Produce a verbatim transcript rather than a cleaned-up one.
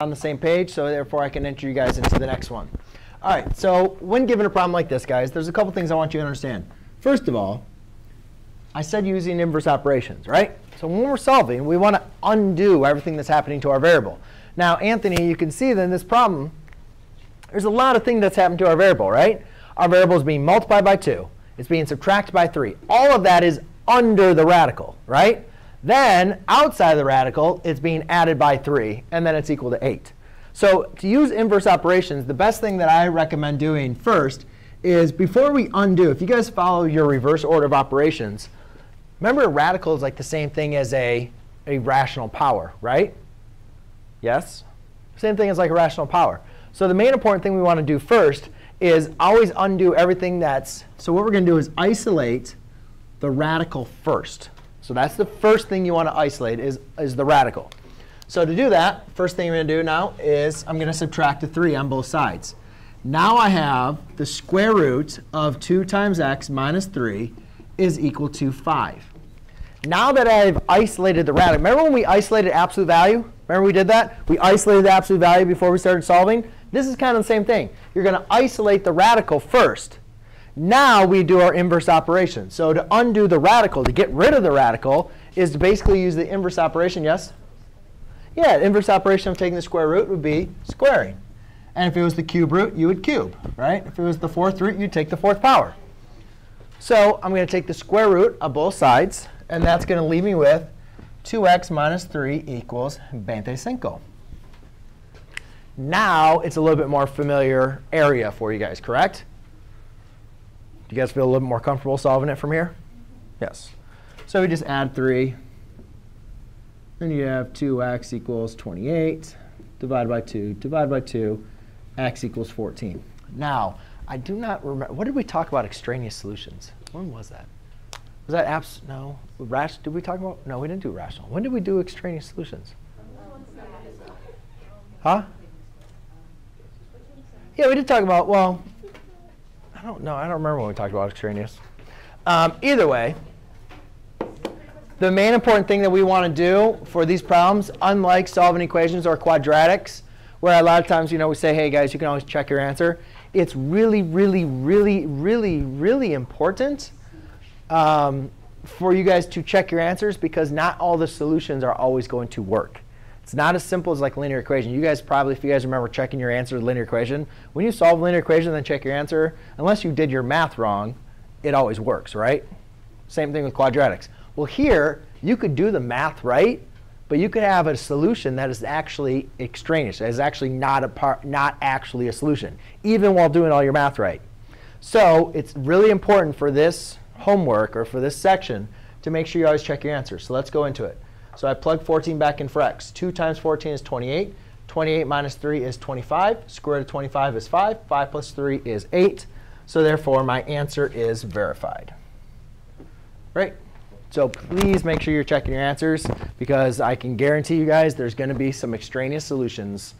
on the same page, so therefore I can enter you guys into the next one. All right, so when given a problem like this, guys, there's a couple things I want you to understand. First of all, I said using inverse operations, right? So when we're solving, we want to undo everything that's happening to our variable. Now, Anthony, you can see that in this problem, there's a lot of things that's happened to our variable, right? Our variable is being multiplied by two. It's being subtracted by three. All of that is under the radical, right? Then outside of the radical, it's being added by three, and then it's equal to eight. So to use inverse operations, the best thing that I recommend doing first is before we undo, if you guys follow your reverse order of operations, remember a radical is like the same thing as a, a rational power, right? Yes? Same thing as like a rational power. So the main important thing we want to do first is always undo everything that's, so what we're going to do is isolate the radical first. So that's the first thing you want to isolate is, is the radical. So to do that, first thing I'm going to do now is I'm going to subtract a three on both sides. Now I have the square root of two times x minus three is equal to five. Now that I've isolated the radical, remember when we isolated absolute value? Remember we did that? We isolated the absolute value before we started solving? This is kind of the same thing. You're going to isolate the radical first. Now we do our inverse operation. So to undo the radical, to get rid of the radical, is to basically use the inverse operation. Yes? Yeah, inverse operation of taking the square root would be squaring. And if it was the cube root, you would cube, right? If it was the fourth root, you'd take the fourth power. So I'm going to take the square root of both sides. And that's going to leave me with two x minus three equals veinticinco. Now it's a little bit more familiar area for you guys, correct? Do you guys feel a little bit more comfortable solving it from here? Yes. So we just add three. Then you have two x equals twenty-eight. Divide by two. Divide by two. X equals fourteen. Now, I do not remember. What did we talk about extraneous solutions? When was that? Was that abs? No. Rash, did we talk about? No, we didn't do rational. When did we do extraneous solutions? Huh? Yeah, we did talk about, well, I don't know. I don't remember when we talked about extraneous. Um, either way, the main important thing that we want to do for these problems, unlike solving equations or quadratics, where a lot of times you know we say, hey, guys, you can always check your answer, it's really, really, really, really, really important um, for you guys to check your answers, because not all the solutions are always going to work. It's not as simple as like linear equation. You guys probably, if you guys remember checking your answer to linear equation, when you solve linear equation and then check your answer, unless you did your math wrong, it always works, right? Same thing with quadratics. Well, here, you could do the math right, but you could have a solution that is actually extraneous, that is actually not, a part, not actually a solution, even while doing all your math right. So it's really important for this homework or for this section to make sure you always check your answer. So let's go into it. So I plug fourteen back in for x. two times fourteen is twenty-eight. twenty-eight minus three is twenty-five. Square root of twenty-five is five. five plus three is eight. So therefore, my answer is verified. Right? So please make sure you're checking your answers, because I can guarantee you guys there's going to be some extraneous solutions